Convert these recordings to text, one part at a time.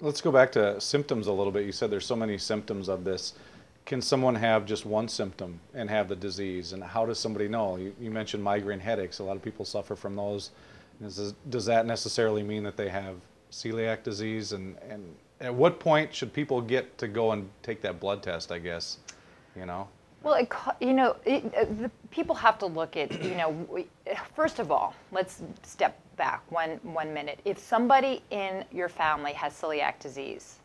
Let's go back to symptoms a little bit. You said there's so many symptoms of this. Can someone have just one symptom and have the disease? And how does somebody know? You mentioned migraine headaches. A lot of people suffer from those. Does that necessarily mean that they have celiac disease? And at what point should people get to go and take that blood test, I guess, you know? Well, people have to look at, first of all, let's step back one minute. If somebody in your family has celiac disease,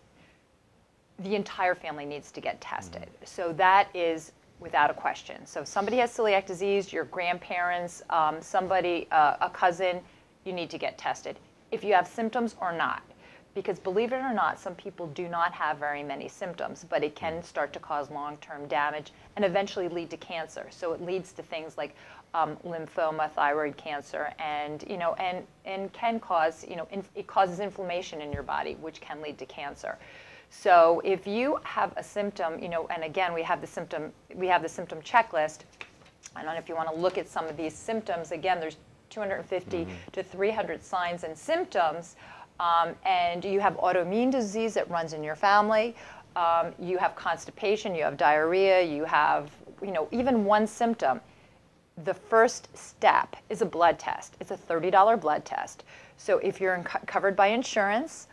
the entire family needs to get tested. Mm-hmm. So that is without a question. So if somebody has celiac disease, your grandparents, somebody, a cousin, you need to get tested. If you have symptoms or not. Because believe it or not, some people do not have very many symptoms, but it can start to cause long-term damage and eventually lead to cancer. So it leads to things like lymphoma, thyroid cancer, and can cause it causes inflammation in your body, which can lead to cancer. So if you have a symptom, and again we have the symptom checklist. I don't know if you want to look at some of these symptoms. Again, there's 250 mm-hmm. to 300 signs and symptoms. And you have autoimmune disease that runs in your family, you have constipation, you have diarrhea, you have, even one symptom. The first step is a blood test. It's a $30 blood test. So if you're covered by insurance,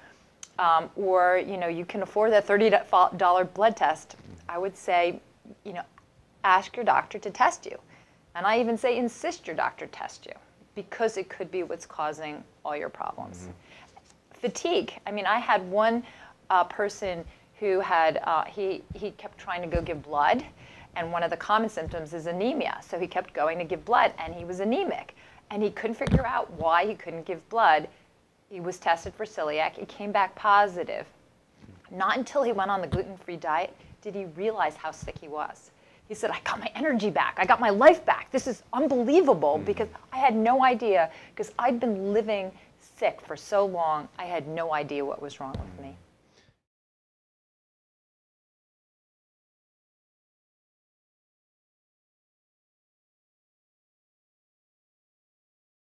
or, you can afford that $30 blood test, I would say, ask your doctor to test you. And I even say insist your doctor test you, because it could be what's causing all your problems. Mm-hmm. Fatigue. I mean, I had one person who had, he kept trying to go give blood, and one of the common symptoms is anemia. So he kept going to give blood, and he was anemic, and he couldn't figure out why he couldn't give blood. He was tested for celiac. It came back positive. Not until he went on the gluten-free diet did he realize how sick he was. He said, I got my energy back. I got my life back. This is unbelievable, because I had no idea, because I'd been living sick for so long, I had no idea what was wrong with me.